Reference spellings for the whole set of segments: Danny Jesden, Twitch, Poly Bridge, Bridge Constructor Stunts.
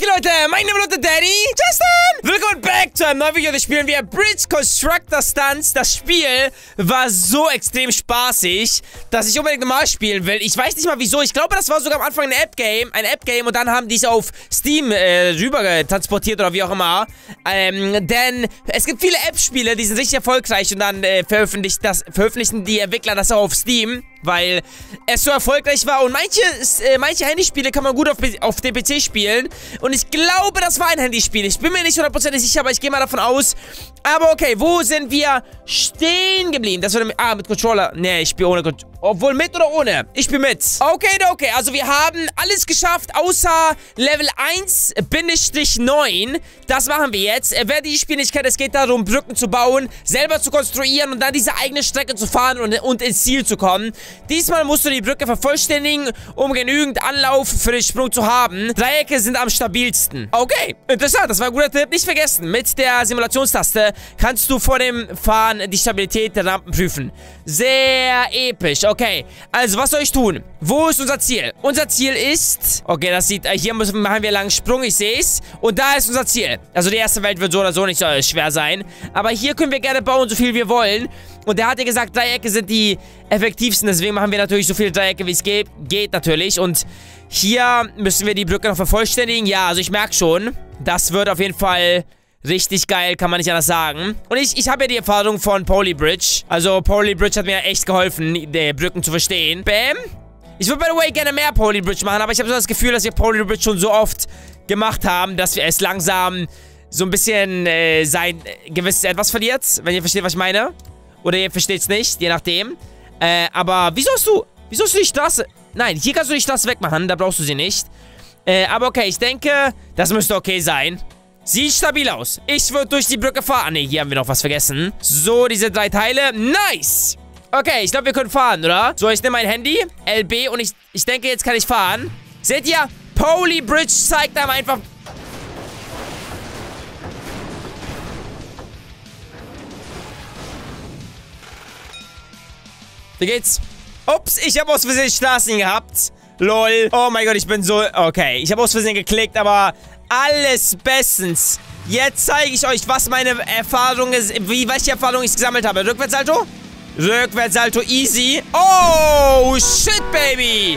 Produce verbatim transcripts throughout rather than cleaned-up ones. geht, Leute? Mein Name ist Danny Jesden. Willkommen back zu einem neuen Video. Das spielen wir Bridge Constructor Stunts. Das Spiel war so extrem spaßig, dass ich unbedingt nochmal spielen will. Ich weiß nicht mal wieso. Ich glaube, das war sogar am Anfang ein App-Game. Ein App-Game und dann haben die es auf Steam äh, rüber transportiert oder wie auch immer. Ähm, denn es gibt viele App-Spiele, die sind richtig erfolgreich und dann äh, veröffentlicht das, veröffentlichen die Entwickler das auch auf Steam, weil es so erfolgreich war. Und manche, äh, manche Handyspiele kann man gut auf, auf dem P C spielen. Und ich glaube, das war ein Handyspiel. Ich bin mir nicht hundertprozentig sicher, aber ich gehe mal davon aus. Aber okay, wo sind wir stehen geblieben? Das war mit, ah, mit Controller. Nee, ich spiele ohne Controller. Obwohl, mit oder ohne? Ich bin mit. Okay, okay. Also wir haben alles geschafft, außer Level eins neun. Das machen wir jetzt. Wer dieses Spiel nicht kennt, es geht darum, Brücken zu bauen, selber zu konstruieren und dann diese eigene Strecke zu fahren und, und ins Ziel zu kommen. Diesmal musst du die Brücke vervollständigen, um genügend Anlauf für den Sprung zu haben. Dreiecke sind am stabilsten. Okay, interessant. Das war ein guter Tipp. Nicht vergessen, mit der Simulationstaste kannst du vor dem Fahren die Stabilität der Rampen prüfen. Sehr episch. Okay, also was soll ich tun? Wo ist unser Ziel? Unser Ziel ist... Okay, das sieht... Hier müssen, machen wir einen langen Sprung, ich sehe es. Und da ist unser Ziel. Also die erste Welt wird so oder so nicht so schwer sein. Aber hier können wir gerne bauen, so viel wir wollen. Und der hat ja gesagt, Dreiecke sind die effektivsten. Deswegen machen wir natürlich so viele Dreiecke, wie es geht. Geht natürlich. Und hier müssen wir die Brücke noch vervollständigen. Ja, also ich merke schon, das wird auf jeden Fall... richtig geil, kann man nicht anders sagen. Und ich, ich habe ja die Erfahrung von Poly Bridge. Also Poly Bridge hat mir echt geholfen, die Brücken zu verstehen. Bam. Ich würde, by the way, gerne mehr Poly Bridge machen, aber ich habe so das Gefühl, dass wir Poly Bridge schon so oft gemacht haben, dass wir es langsam so ein bisschen äh, sein äh, gewisses Etwas verliert. Wenn ihr versteht, was ich meine. Oder ihr versteht es nicht, je nachdem. Äh, aber wieso hast du, wieso hast du die Straße... Nein, hier kannst du die Straße wegmachen, da brauchst du sie nicht. Äh, aber okay, ich denke, das müsste okay sein. Sieht stabil aus. Ich würde durch die Brücke fahren. Ne, hier haben wir noch was vergessen. So, diese drei Teile. Nice. Okay, ich glaube, wir können fahren, oder? So, ich nehme mein Handy. L B und ich, ich denke, jetzt kann ich fahren. Seht ihr? Poly Bridge zeigt einem einfach... Wie geht's? Ups, ich habe aus Versehen Straßen gehabt. Lol. Oh mein Gott, ich bin so... Okay, ich habe aus Versehen geklickt, aber... Alles bestens. Jetzt zeige ich euch, was meine Erfahrung ist, wie, welche Erfahrung ich gesammelt habe. Rückwärtssalto? Rückwärtssalto, easy. Oh, shit, baby.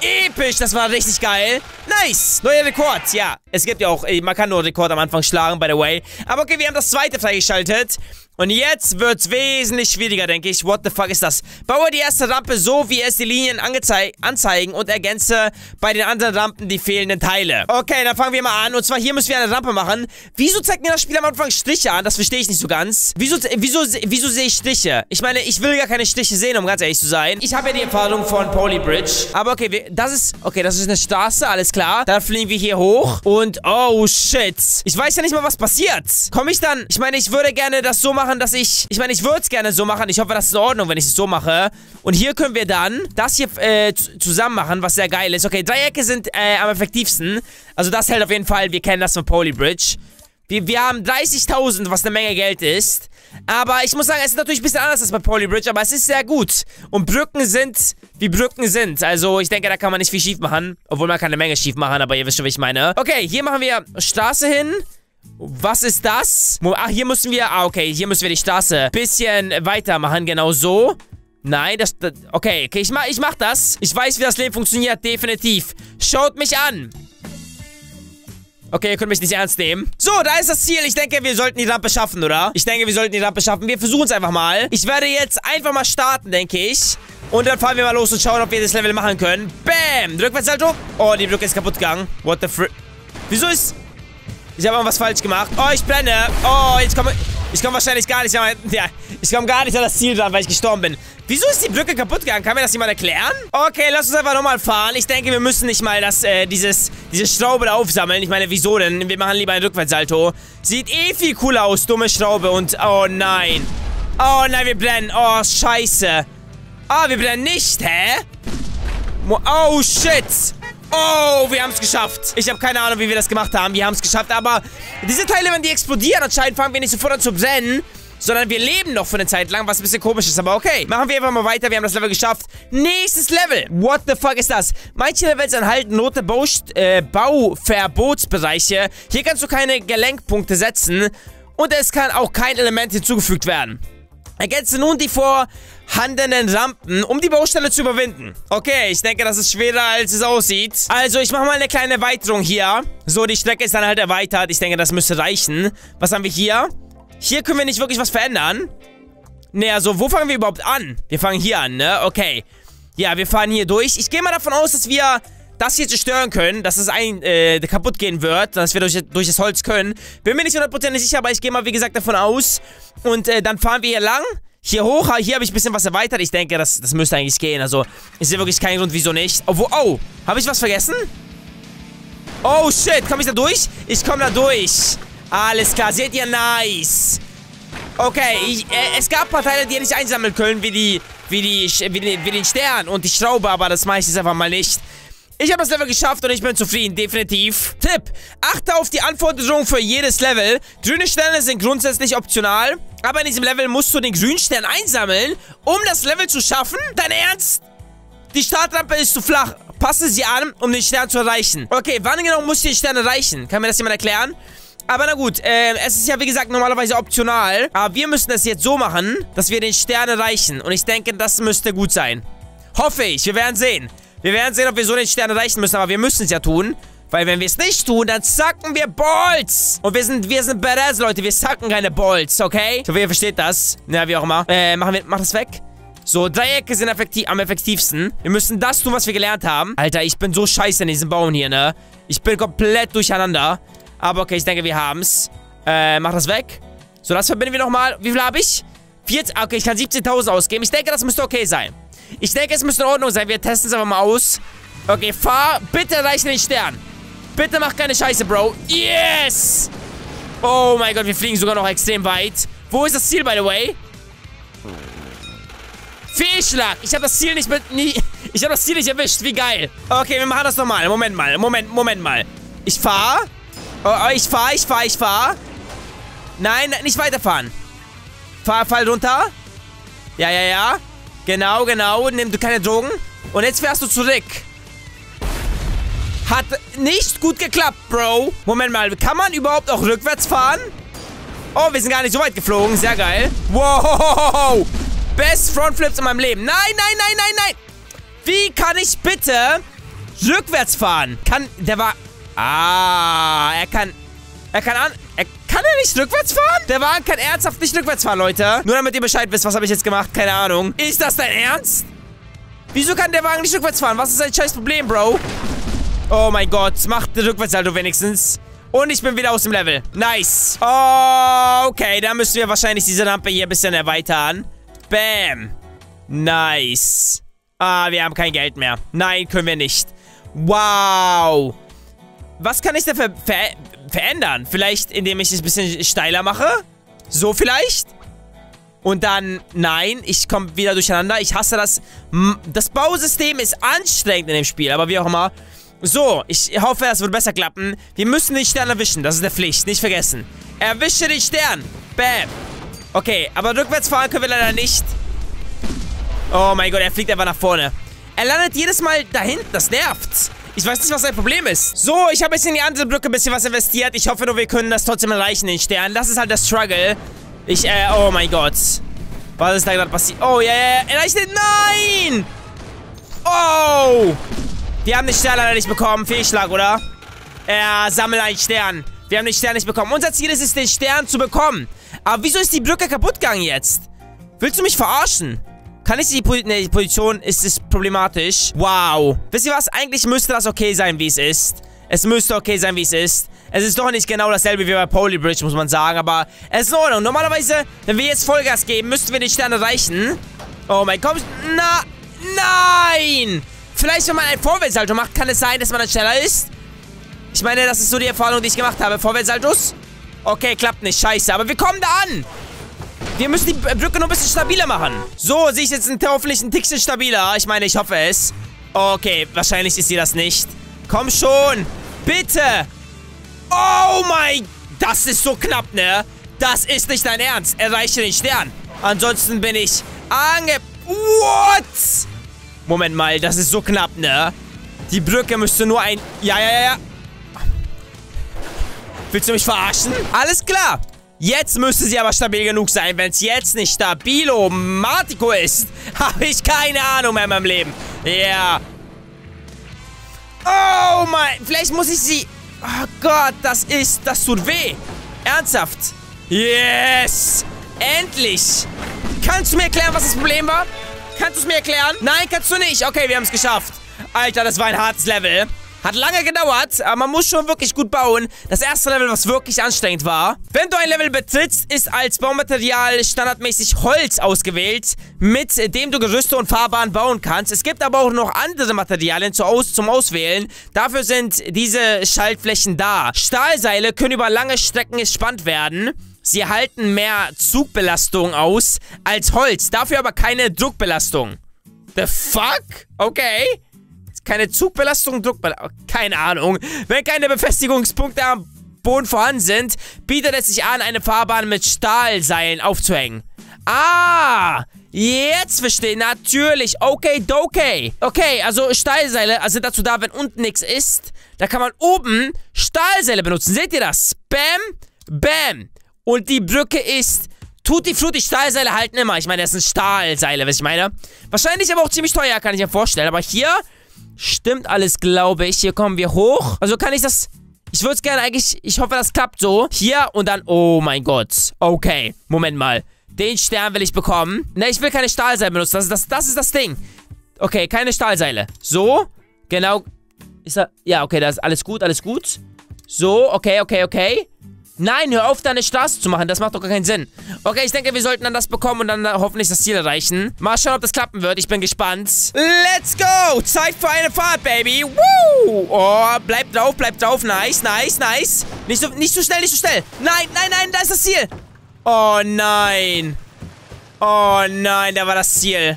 Episch, das war richtig geil. Nice, neuer Rekord, ja. Es gibt ja auch, man kann nur Rekord am Anfang schlagen, by the way. Aber okay, wir haben das zweite freigeschaltet. Und jetzt wird's wesentlich schwieriger, denke ich. What the fuck ist das? Baue die erste Rampe so, wie es die Linien anzeigen und ergänze bei den anderen Rampen die fehlenden Teile. Okay, dann fangen wir mal an. Und zwar hier müssen wir eine Rampe machen. Wieso zeigt mir das Spiel am Anfang Striche an? Das verstehe ich nicht so ganz. Wieso, wieso, wieso sehe ich Striche? Ich meine, ich will gar keine Striche sehen, um ganz ehrlich zu sein. Ich habe ja die Erfahrung von Poly Bridge. Aber okay, wir, das ist... Okay, das ist eine Straße, alles klar. Dann fliegen wir hier hoch. Und oh, shit. Ich weiß ja nicht mal, was passiert. Komme ich dann... Ich meine, ich würde gerne das so machen. Machen, dass ich, ich meine, ich würde es gerne so machen. Ich hoffe, das ist in Ordnung, wenn ich es so mache. Und hier können wir dann das hier äh, zusammen machen, was sehr geil ist. Okay, Dreiecke sind äh, am effektivsten. Also das hält auf jeden Fall. Wir kennen das von Poly Bridge. Wir, wir haben dreißigtausend, was eine Menge Geld ist. Aber ich muss sagen, es ist natürlich ein bisschen anders als bei Poly Bridge, aber es ist sehr gut. Und Brücken sind, wie Brücken sind. Also ich denke, da kann man nicht viel schief machen. Obwohl man kann eine Menge schief machen, aber ihr wisst schon, wie ich meine. Okay, hier machen wir Straße hin. Was ist das? Ach, hier müssen wir... Ah, okay, hier müssen wir die Straße ein bisschen weitermachen, genau so. Nein, das... das okay, okay, ich mach, ich mach das. Ich weiß, wie das Leben funktioniert, definitiv. Schaut mich an. Okay, ihr könnt mich nicht ernst nehmen. So, da ist das Ziel. Ich denke, wir sollten die Rampe schaffen, oder? Ich denke, wir sollten die Rampe schaffen. Wir versuchen es einfach mal. Ich werde jetzt einfach mal starten, denke ich. Und dann fahren wir mal los und schauen, ob wir das Level machen können. Bam! Rückwärtssalto. Oh, die Brücke ist kaputt gegangen. What the frick? Wieso ist... Ich habe irgendwas falsch gemacht. Oh, ich blende. Oh, jetzt komme ich komme wahrscheinlich gar nicht an. Ja, ich komme gar nicht an das Ziel dran, weil ich gestorben bin. Wieso ist die Brücke kaputt gegangen? Kann mir das jemand erklären? Okay, lass uns einfach nochmal fahren. Ich denke, wir müssen nicht mal das, äh, dieses, diese Schraube da aufsammeln. Ich meine, wieso denn? Wir machen lieber einen Rückwärtssalto. Sieht eh viel cooler aus, dumme Schraube. Und, oh nein. Oh nein, wir blenden. Oh, scheiße. Ah, oh, wir blenden nicht, hä? Oh, shit. Oh, wir haben es geschafft. Ich habe keine Ahnung, wie wir das gemacht haben. Wir haben es geschafft, aber diese Teile, wenn die explodieren, anscheinend fangen wir nicht sofort an zu brennen, sondern wir leben noch für eine Zeit lang, was ein bisschen komisch ist, aber okay. Machen wir einfach mal weiter, wir haben das Level geschafft. Nächstes Level. What the fuck ist das? Manche Levels enthalten rote Bau äh, Bauverbotsbereiche. Hier kannst du keine Gelenkpunkte setzen und es kann auch kein Element hinzugefügt werden. Ergänze nun die vorhandenen Rampen, um die Baustelle zu überwinden. Okay, ich denke, das ist schwerer, als es aussieht. Also, ich mache mal eine kleine Erweiterung hier. So, die Strecke ist dann halt erweitert. Ich denke, das müsste reichen. Was haben wir hier? Hier können wir nicht wirklich was verändern. Ne, also, wo fangen wir überhaupt an? Wir fangen hier an, ne? Okay. Ja, wir fahren hier durch. Ich gehe mal davon aus, dass wir das hier zerstören können, dass es ein, äh, kaputt gehen wird, dass wir durch, durch das Holz können. Bin mir nicht hundertprozentig sicher, aber ich gehe mal, wie gesagt, davon aus. Und äh, dann fahren wir hier lang, hier hoch. Hier habe ich ein bisschen was erweitert. Ich denke, das, das müsste eigentlich gehen. Also, ich sehe wirklich keinen Grund, wieso nicht. Obwohl, oh, habe ich was vergessen? Oh, shit, komme ich da durch? Ich komme da durch. Alles klar, seht ihr? Nice. Okay, ich, äh, es gab ein paar Teile, die ihr nicht einsammeln können, wie die, wie die, wie den, wie den Stern und die Schraube, aber das mache ich jetzt einfach mal nicht. Ich habe das Level geschafft und ich bin zufrieden, definitiv. Tipp, achte auf die Anforderungen für jedes Level. Grüne Sterne sind grundsätzlich optional, aber in diesem Level musst du den grünen Stern einsammeln, um das Level zu schaffen. Dein Ernst? Die Startrampe ist zu flach. Passe sie an, um den Stern zu erreichen. Okay, wann genau muss ich den Stern erreichen? Kann mir das jemand erklären? Aber na gut, äh, es ist ja wie gesagt normalerweise optional, aber wir müssen das jetzt so machen, dass wir den Stern erreichen. Und ich denke, das müsste gut sein. Hoffe ich, wir werden sehen. Wir werden sehen, ob wir so den Stern erreichen müssen, aber wir müssen es ja tun. Weil wenn wir es nicht tun, dann zacken wir Balls. Und wir sind, wir sind badass, Leute. Wir zacken keine Balls, okay? Ich hoffe, ihr versteht das. Na, wie auch immer. Äh, machen wir, mach das weg. So, Dreiecke sind effektiv, am effektivsten. Wir müssen das tun, was wir gelernt haben. Alter, ich bin so scheiße in diesem Bauen hier, ne? Ich bin komplett durcheinander. Aber okay, ich denke, wir haben's. Äh, mach das weg. So, das verbinden wir nochmal. Wie viel habe ich? vierzehn, okay, ich kann siebzehntausend ausgeben. Ich denke, das müsste okay sein. Ich denke, es müsste in Ordnung sein. Wir testen es einfach mal aus. Okay, fahr. Bitte erreiche den Stern. Bitte mach keine Scheiße, Bro. Yes! Oh mein Gott, wir fliegen sogar noch extrem weit. Wo ist das Ziel, by the way? Fehlschlag. Ich habe das Ziel nicht mit... Nie, ich habe das Ziel nicht erwischt. Wie geil. Okay, wir machen das nochmal. Moment mal. Moment, Moment mal. Ich fahr. Oh, ich fahr, ich fahr, ich fahr. Nein, nein, nicht weiterfahren. Fahr, fall runter. Ja, ja, ja. Genau, genau. Nimm du keine Drogen. Und jetzt fährst du zurück. Hat nicht gut geklappt, Bro. Moment mal. Kann man überhaupt auch rückwärts fahren? Oh, wir sind gar nicht so weit geflogen. Sehr geil. Wow. Best Frontflips in meinem Leben. Nein, nein, nein, nein, nein. Wie kann ich bitte rückwärts fahren? Kann... Der war... Ah, er kann... Er kann an... Er kann er nicht rückwärts fahren? Der Wagen kann ernsthaft nicht rückwärts fahren, Leute. Nur damit ihr Bescheid wisst, was habe ich jetzt gemacht? Keine Ahnung. Ist das dein Ernst? Wieso kann der Wagen nicht rückwärts fahren? Was ist dein scheiß Problem, Bro? Oh mein Gott. Mach den rückwärts halt wenigstens. Und ich bin wieder aus dem Level. Nice. Oh, okay. Da müssen wir wahrscheinlich diese Rampe hier ein bisschen erweitern. Bam. Nice. Ah, wir haben kein Geld mehr. Nein, können wir nicht. Wow. Was kann ich da ver ver verändern? Vielleicht, indem ich es ein bisschen steiler mache? So vielleicht? Und dann, nein, ich komme wieder durcheinander. Ich hasse das. Das Bausystem ist anstrengend in dem Spiel, aber wie auch immer. So, ich hoffe, das wird besser klappen. Wir müssen den Stern erwischen, das ist eine Pflicht, nicht vergessen. Erwische den Stern. Bam. Okay, aber rückwärts fahren können wir leider nicht. Oh mein Gott, er fliegt einfach nach vorne. Er landet jedes Mal da hinten, das nervt. Ich weiß nicht, was sein Problem ist. So, ich habe jetzt in die andere Blöcke ein bisschen was investiert. Ich hoffe nur, wir können das trotzdem erreichen, den Stern. Das ist halt der Struggle. Ich, äh, oh mein Gott. Was ist da gerade passiert? Oh, ja, ja, ja. Erreicht den? Nein! Oh! Wir haben den Stern leider nicht bekommen. Fehlschlag, oder? Ja, sammel einen Stern. Wir haben den Stern nicht bekommen. Unser Ziel ist es, den Stern zu bekommen. Aber wieso ist die Blöcke kaputt gegangen jetzt? Willst du mich verarschen? Kann ich die, po nee, die Position, ist es problematisch. Wow. Wisst ihr was? Eigentlich müsste das okay sein, wie es ist. Es müsste okay sein, wie es ist. Es ist doch nicht genau dasselbe wie bei Poly Bridge, muss man sagen. Aber es ist in Ordnung. Normalerweise, wenn wir jetzt Vollgas geben, müssten wir den Stern erreichen. Oh mein Gott. Na, nein. Vielleicht, wenn man ein Vorwärtssalto macht, kann es sein, dass man dann schneller ist. Ich meine, das ist so die Erfahrung, die ich gemacht habe. Vorwärtssaltos. Okay, klappt nicht. Scheiße. Aber wir kommen da an. Wir müssen die Brücke noch ein bisschen stabiler machen. So, sehe ich jetzt einen, hoffentlich ein Tickchen stabiler. Ich meine, ich hoffe es. Okay, wahrscheinlich ist sie das nicht. Komm schon. Bitte. Oh mein... Das ist so knapp, ne? Das ist nicht dein Ernst. Erreiche den Stern. Ansonsten bin ich ange... What? Moment mal, das ist so knapp, ne? Die Brücke müsste nur ein... Ja, ja, ja, ja. Willst du mich verarschen? Alles klar. Jetzt müsste sie aber stabil genug sein. Wenn es jetzt nicht stabilo Matico ist, habe ich keine Ahnung mehr in meinem Leben. Ja. Yeah. Oh mein... Vielleicht muss ich sie... Oh Gott, das ist... Das tut weh. Ernsthaft. Yes. Endlich. Kannst du mir erklären, was das Problem war? Kannst du es mir erklären? Nein, kannst du nicht. Okay, wir haben es geschafft. Alter, das war ein hartes Level. Hat lange gedauert, aber man muss schon wirklich gut bauen. Das erste Level, was wirklich anstrengend war. Wenn du ein Level betrittst, ist als Baumaterial standardmäßig Holz ausgewählt, mit dem du Gerüste und Fahrbahnen bauen kannst. Es gibt aber auch noch andere Materialien zu aus zum Auswählen. Dafür sind diese Schaltflächen da. Stahlseile können über lange Strecken gespannt werden. Sie halten mehr Zugbelastung aus als Holz. Dafür aber keine Druckbelastung. The fuck? Okay. Keine Zugbelastung, Druckbelastung, keine Ahnung. Wenn keine Befestigungspunkte am Boden vorhanden sind, bietet es sich an, eine Fahrbahn mit Stahlseilen aufzuhängen. Ah, jetzt verstehe ich. Natürlich, okay, okay. Okay, also Stahlseile sind dazu da, wenn unten nichts ist. Da kann man oben Stahlseile benutzen. Seht ihr das? Bam, bam. Und die Brücke ist... Tutti frutti, Stahlseile halten immer. Ich meine, das sind Stahlseile, was ich meine. Wahrscheinlich aber auch ziemlich teuer, kann ich mir vorstellen. Aber hier... Stimmt alles, glaube ich. Hier kommen wir hoch. Also kann ich das... Ich würde es gerne eigentlich... Ich hoffe, das klappt so. Hier und dann... Oh mein Gott. Okay. Moment mal. Den Stern will ich bekommen. Ne, ich will keine Stahlseile benutzen. Das, das, das ist das Ding. Okay, keine Stahlseile. So. Genau. Ist da... Ja, okay. Da ist alles gut, alles gut. So. Okay, okay, okay. Nein, hör auf, da eine Straße zu machen. Das macht doch gar keinen Sinn. Okay, ich denke, wir sollten dann das bekommen und dann hoffentlich das Ziel erreichen. Mal schauen, ob das klappen wird. Ich bin gespannt. Let's go! Zeit für eine Fahrt, Baby. Woo! Oh, bleib drauf, bleib drauf. Nice, nice, nice. Nicht so, nicht so schnell, nicht so schnell. Nein, nein, nein, da ist das Ziel. Oh, nein. Oh, nein, da war das Ziel.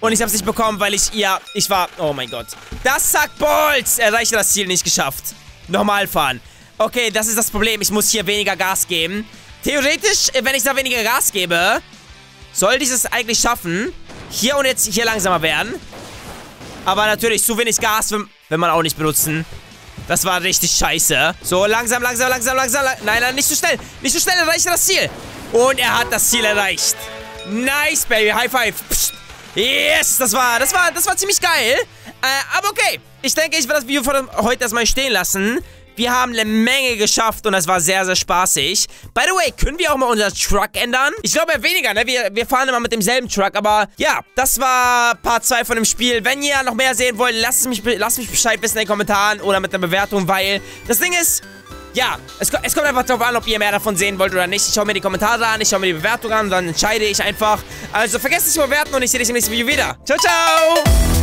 Und ich hab's nicht bekommen, weil ich... Ja, ich war... Oh, mein Gott. Das sagt Bolz. Erreiche das Ziel nicht geschafft. Normal fahren. Okay, das ist das Problem. Ich muss hier weniger Gas geben. Theoretisch, wenn ich da weniger Gas gebe, sollte ich es eigentlich schaffen. Hier und jetzt hier langsamer werden. Aber natürlich, zu wenig Gas will man auch nicht benutzen. Das war richtig scheiße. So, langsam, langsam, langsam, langsam. Lang nein, nein, nicht so schnell. Nicht so schnell erreicht er das Ziel. Und er hat das Ziel erreicht. Nice, Baby. High five. Psst. Yes, das war, das war, das war ziemlich geil. Äh, aber okay. Ich denke, ich werde das Video von heute erstmal stehen lassen. Wir haben eine Menge geschafft und das war sehr, sehr spaßig. By the way, können wir auch mal unseren Truck ändern? Ich glaube ja weniger, ne? Wir, wir fahren immer mit demselben Truck, aber ja, das war Part zwei von dem Spiel. Wenn ihr noch mehr sehen wollt, lasst mich, lasst mich Bescheid wissen in den Kommentaren oder mit einer Bewertung, weil das Ding ist, ja, es, es kommt einfach darauf an, ob ihr mehr davon sehen wollt oder nicht. Ich schaue mir die Kommentare an, ich schaue mir die Bewertung an und dann entscheide ich einfach. Also vergesst nicht zu bewerten und ich sehe dich im nächsten Video wieder. Ciao, ciao!